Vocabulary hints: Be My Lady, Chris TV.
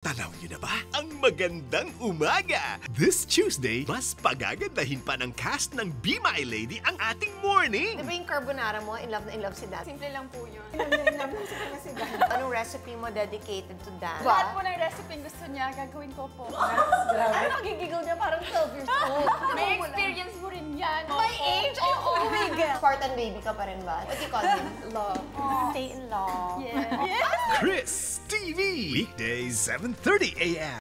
Tanaw niyo na ba? Ang magandang umaga! This Tuesday, mas pagagandahin pa ng cast ng Be My Lady ang ating morning! Di ba yung carbonara mo, in love si Dad? Simple lang po yun. In love lang si Dad. Anong recipe mo dedicated to Dad? Lahat po na yung recipe gusto niya, gagawin ko po. Ano nagigigaw niya? Parang 12 years old. May experience mo rin yan. My age? Oh my God! Spartan baby ka pa rin ba? What do you call him? Love. Stay in love. Yes! Chris TV! Weekdays, 7:30 a.m.